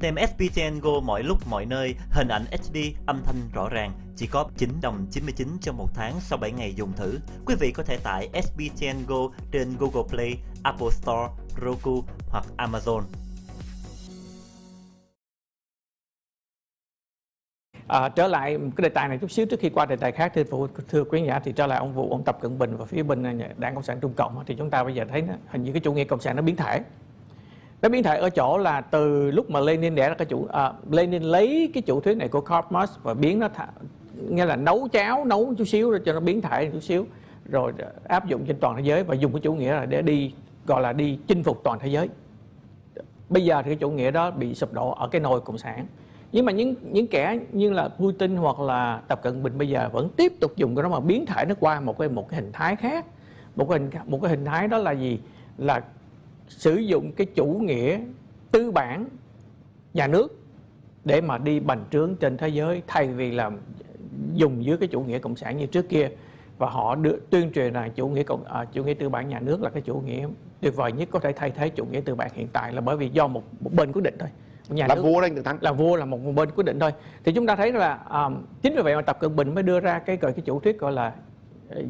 Xem SBTN Go mọi lúc mọi nơi, hình ảnh HD, âm thanh rõ ràng, chỉ có 9,99 đồng trong 1 tháng sau 7 ngày dùng thử. Quý vị có thể tải SBTN Go trên Google Play, Apple Store, Roku hoặc Amazon. Trở lại cái đề tài này chút xíu trước khi qua đề tài khác, thưa quý giả, thì trở lại ông Tập Cận Bình và phía bên Đảng Cộng sản Trung Cộng, thì chúng ta bây giờ thấy hình như cái chủ nghĩa cộng sản nó biến thể. Nó biến thể ở chỗ là từ lúc mà Lenin đẻ ra cái Lenin lấy cái chủ thuyết này của Karl Marx và biến nó nghĩa là nấu cháo, nấu chút xíu rồi cho nó biến thể chút xíu, rồi áp dụng trên toàn thế giới và dùng cái chủ nghĩa là để đi gọi là đi chinh phục toàn thế giới. Bây giờ thì cái chủ nghĩa đó bị sụp đổ ở cái nồi cộng sản. Nhưng mà những kẻ như là Putin hoặc là Tập Cận Bình bây giờ vẫn tiếp tục dùng cái đó mà biến thể nó qua một cái hình thái khác. Một cái hình thái đó là gì? Là sử dụng cái chủ nghĩa tư bản nhà nước để mà đi bành trướng trên thế giới, thay vì là dùng dưới cái chủ nghĩa cộng sản như trước kia. Và họ tuyên truyền rằng chủ nghĩa tư bản nhà nước là cái chủ nghĩa tuyệt vời nhất có thể thay thế chủ nghĩa tư bản hiện tại, là bởi vì do một bên quyết định thôi. Là vua đây được thắng, là vua là một bên quyết định thôi. Thì chúng ta thấy là chính vì vậy mà Tập Cận Bình mới đưa ra cái chủ thuyết gọi là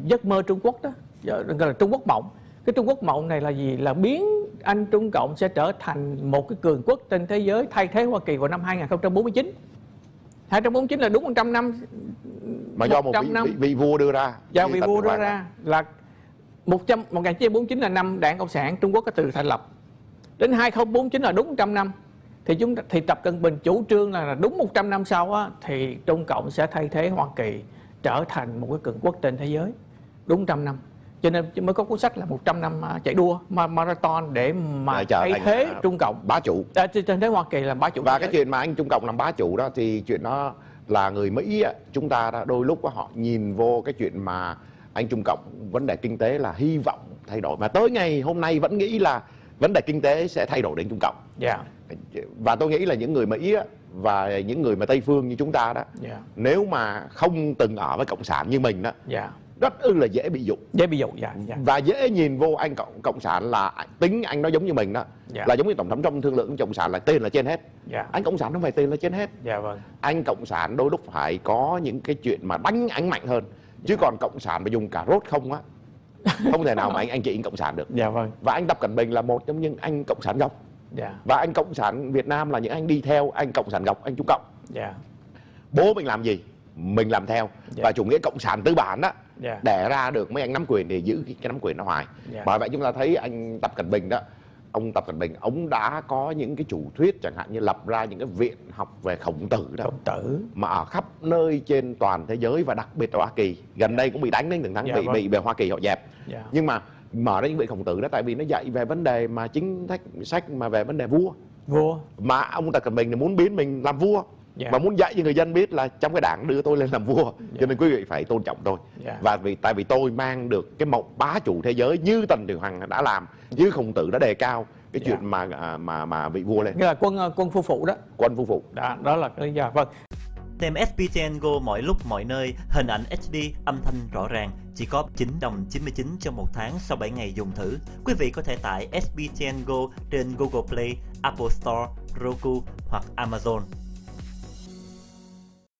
giấc mơ Trung Quốc đó, gọi là Trung Quốc mộng. Cái Trung Quốc mộng này là gì? Là biến Anh Trung Cộng sẽ trở thành một cái cường quốc trên thế giới, thay thế Hoa Kỳ vào năm 2049. 2049 là đúng 100 năm. Mà do một vị vua đưa ra. Do vị vua đưa ra là 1949 là năm Đảng Cộng sản Trung Quốc có từ thành lập. Đến 2049 là đúng 100 năm. Thì Tập Cận Bình chủ trương là đúng 100 năm sau á, thì Trung Cộng sẽ thay thế Hoa Kỳ trở thành một cái cường quốc trên thế giới. Đúng 100 năm. Cho nên mới có cuốn sách là 100 năm chạy đua marathon để mà thay thế Trung Cộng bá chủ. Trên thế Hoa Kỳ là bá chủ. Và cái chuyện mà anh Trung Cộng làm bá chủ đó thì chuyện đó là người Mỹ á, chúng ta đôi lúc họ nhìn vô cái chuyện mà anh Trung Cộng vấn đề kinh tế là hy vọng thay đổi. Mà tới ngày hôm nay vẫn nghĩ là vấn đề kinh tế sẽ thay đổi đến Trung Cộng. Yeah. Và tôi nghĩ là những người Mỹ và những người mà Tây Phương như chúng ta đó, yeah, nếu mà không từng ở với Cộng sản như mình đó, yeah, rất là dễ bị dụ. Dễ bị dụ, dạ, dạ. Và dễ nhìn vô anh Cộng sản là tính anh nó giống như mình đó, dạ. Là giống như Tổng thống Trump thương lượng với Cộng sản là tên là trên hết, dạ. Anh Cộng sản không phải tên là trên hết, dạ, vâng. Anh Cộng sản đôi lúc phải có những cái chuyện mà đánh anh mạnh hơn, dạ. Chứ còn Cộng sản mà dùng cà rốt không á, không thể nào mà anh chị anh Cộng sản được, dạ, vâng. Và anh Tập Cận Bình là một trong những anh Cộng sản gốc, dạ. Và anh Cộng sản Việt Nam là những anh đi theo anh Cộng sản gốc, anh Trung Cộng, dạ. Bố mình làm gì mình làm theo, dạ. Và chủ nghĩa cộng sản tư bản đó, yeah, để ra được mấy anh nắm quyền thì giữ cái nắm quyền nó hoài, yeah. Bởi vậy chúng ta thấy anh Tập Cận Bình đó, ông Tập Cận Bình ông đã có những cái chủ thuyết, chẳng hạn như lập ra những cái viện học về Khổng Tử đó, Khổng Tử mà ở khắp nơi trên toàn thế giới và đặc biệt là Hoa Kỳ. Gần đây cũng bị đánh đến từng tháng, yeah, bị Hoa Kỳ họ dẹp, yeah. Nhưng mà mở ra những viện Khổng Tử đó tại vì nó dạy về vấn đề mà chính sách mà về vấn đề vua mà ông Tập Cận Bình thì muốn biến mình làm vua. Yeah. Mà muốn dạy cho người dân biết là trong cái đảng đưa tôi lên làm vua, yeah, cho nên quý vị phải tôn trọng tôi, yeah. Và tại vì tôi mang được cái mộng bá chủ thế giới như Tần Thủy Hoàng đã làm, như Khổng Tử đã đề cao cái chuyện, yeah, mà vị vua lên. Nghĩa là quân phu phụ đó. Quân phu phụ. Đó là cái lý do. Vâng. Xem SBTN Go mọi lúc mọi nơi, hình ảnh HD, âm thanh rõ ràng, chỉ có 9,99 đồng trong 1 tháng sau 7 ngày dùng thử. Quý vị có thể tải SBTN Go trên Google Play, Apple Store, Roku hoặc Amazon.